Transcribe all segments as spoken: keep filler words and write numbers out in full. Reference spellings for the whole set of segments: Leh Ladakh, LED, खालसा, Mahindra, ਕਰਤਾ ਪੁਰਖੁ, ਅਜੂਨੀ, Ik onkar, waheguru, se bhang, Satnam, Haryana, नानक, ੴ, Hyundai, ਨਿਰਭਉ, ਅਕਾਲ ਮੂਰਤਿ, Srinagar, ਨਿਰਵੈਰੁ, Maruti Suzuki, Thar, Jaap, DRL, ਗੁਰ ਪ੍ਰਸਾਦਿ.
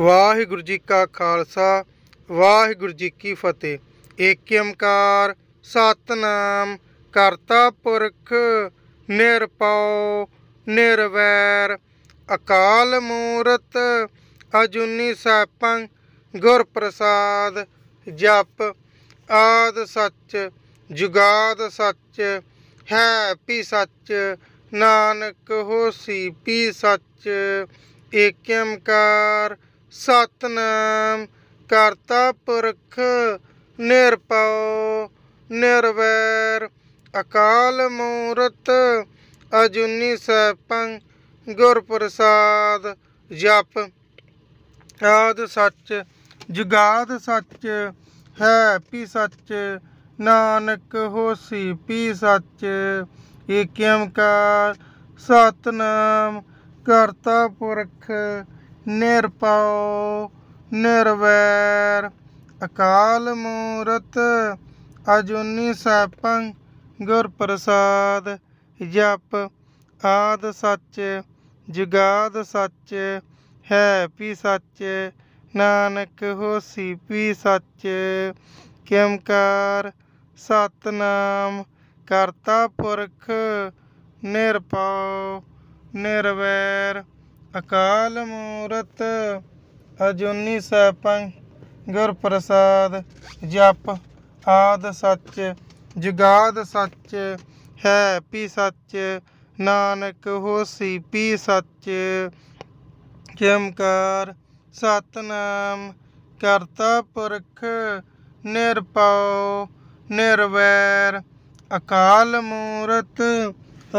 वाहिगुरु जी का खालसा वाहिगुरु जी की फतेह। एक ओंकार सत नाम करता पुरख निरभउ निरवैर अकाल मूरत अजूनी सैभੰ गुर प्रसादि जप आदि सच जुगाद सच है पी सच नानक होसी पी सच। एक ओंकार सत नाम करता पुरख निरभउ निरवैर अकाल मूरत अजूनी सैभੰ गुर प्रसादि जप आदि सच जुगाद सच है पी सच नानक होसी पी सच। एक ओंकार सत नाम करता पुरख निरभउ निरवैर अकाल मूरत अजूनी सैभੰ गुर प्रसादि जप आदि सच जुगाद सच है पी सच नानक होसी पी सच। ओंकार सत नाम करता पुरख निरभउ निरवैर अकाल मूरत अजूनी सैभੰ गुर प्रसादि जप आदि सच जुगाद सच है पी सच नानक होसी पी सच। ओंकार सत नाम करता पुरख निरभउ निरवैर अकाल मूरत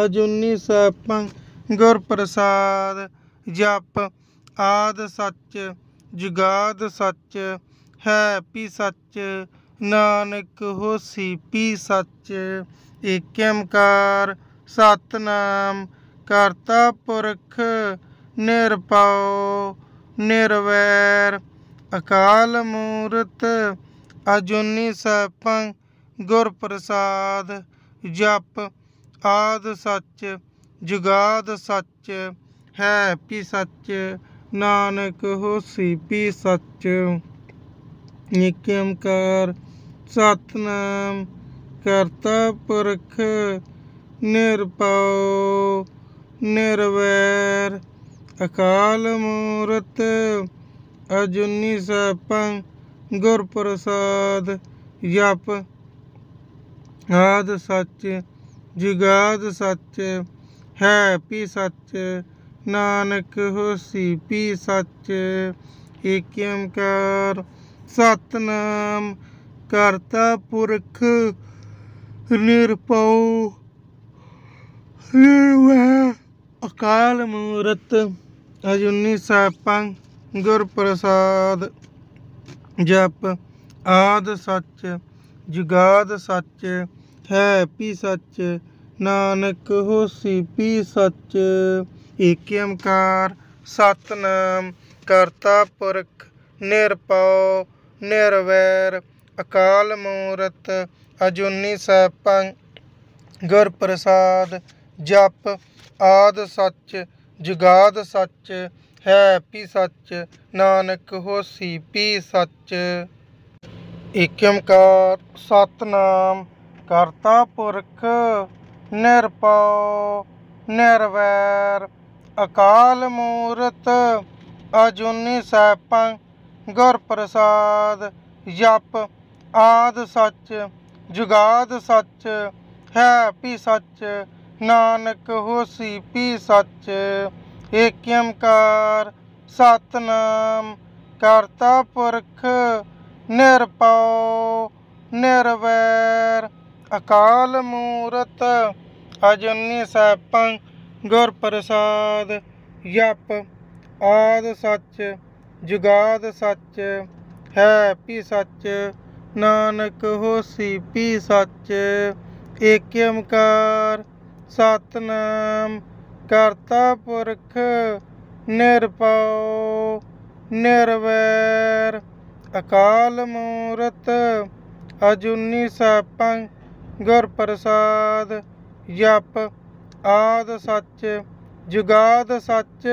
अजूनी सैभੰ गुर प्रसादि जप आदि सच जुगाद सच है पी सच नानक होसी पी सच। एक ओंकार सत नाम करता पुरख निरभउ निरवैर अकाल मूरत अजूनी सैभੰ गुर प्रसादि जप आदि सच जुगाद सच है पी सच नानक होसी पी सच। एक ओंकार सत नाम करता पुरख निरभउ निरवैर अकाल मूरत अजूनी सैभੰ गुर प्रसादि जप आदि सच जुगाद सच है पी सच नानक होसी पी सच। एक ओंकार सत नाम करता पुरख निरभउ निरवैर अकाल मूरत अजूनी सैभੰ गुर प्रसादि जप आदि सच जुगाद सच है पी सच नानक होसी पी सच। एक ओंकार सत नाम करता पुरख निरभउ निरवैर अकाल मूरत अजूनी सैभੰ गुर प्रसादि जप आदि सच जुगाद सच है पी सच नानक होसी पी सच। एक ओंकार सत नाम करता पुरख निरभउ निरवैर अकाल मूरत अजूनी सैभੰ गुर प्रसादि जप आदि सच जुगाद सच है पी सच नानक होसी पी सच। एक ओंकार सत नाम करता पुरख निरभउ निरवैर अकाल मूरत अजूनी सैभੰ गुर प्रसादि जप आदि सच जुगाद सच है पी सच नानक होसी पी सच। एक ओंकार सत नाम करता पुरख निरभउ निरवैर अकाल मूरत अजूनी सैभੰ गुर प्रसादि जप आदि सच जुगाद सच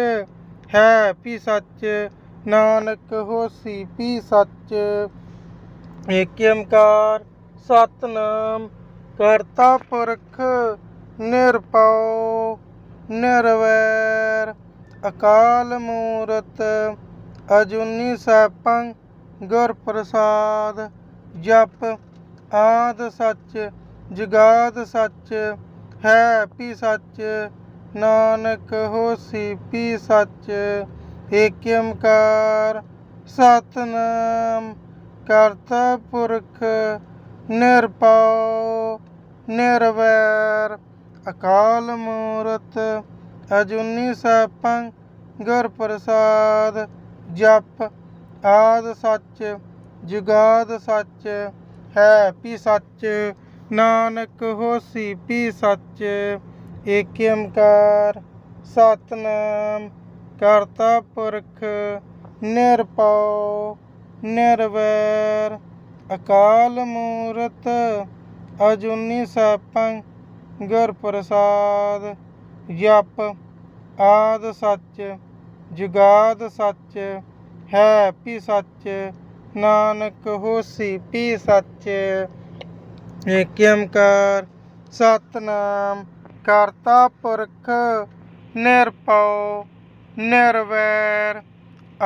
है पी सच नानक होसी पी सच। एक ओंकार सत नाम करता पुरख निरभउ निरवैर अकाल मूरति अजूनी सैभੰ गुर प्रसादि। जप आद सच जगाद सच है पी सच। नानक होसी पी सच। एक ओंकार सत नाम करता पुरख निरभउ निरवैर अकाल मूरति अजूनी सैभੰ गुर प्रसादि। जप आदि सच जगाद सच है पी सच। नानक होसी पी सच। एक ओंकार सत नाम करता पुरख निरभउ निरवैर अकाल मूरति अजूनी सैभੰ गुर प्रसादि। जप आदि सच जगाद सच है पी सच। नानक होसी पी सच। एक ओंकार सत नाम करता पुरख निरभउ निरवैर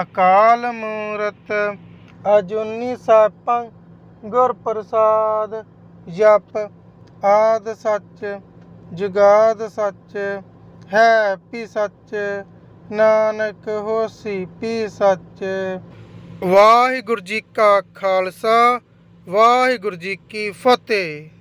अकाल मूरति अजूनी सैभੰ गुर प्रसादि। जप आदि सच जगाद सच है पी सच। नानक होसी पी सच। वाहिगुरु जी का खालसा वाहिगुरु जी की फतेह।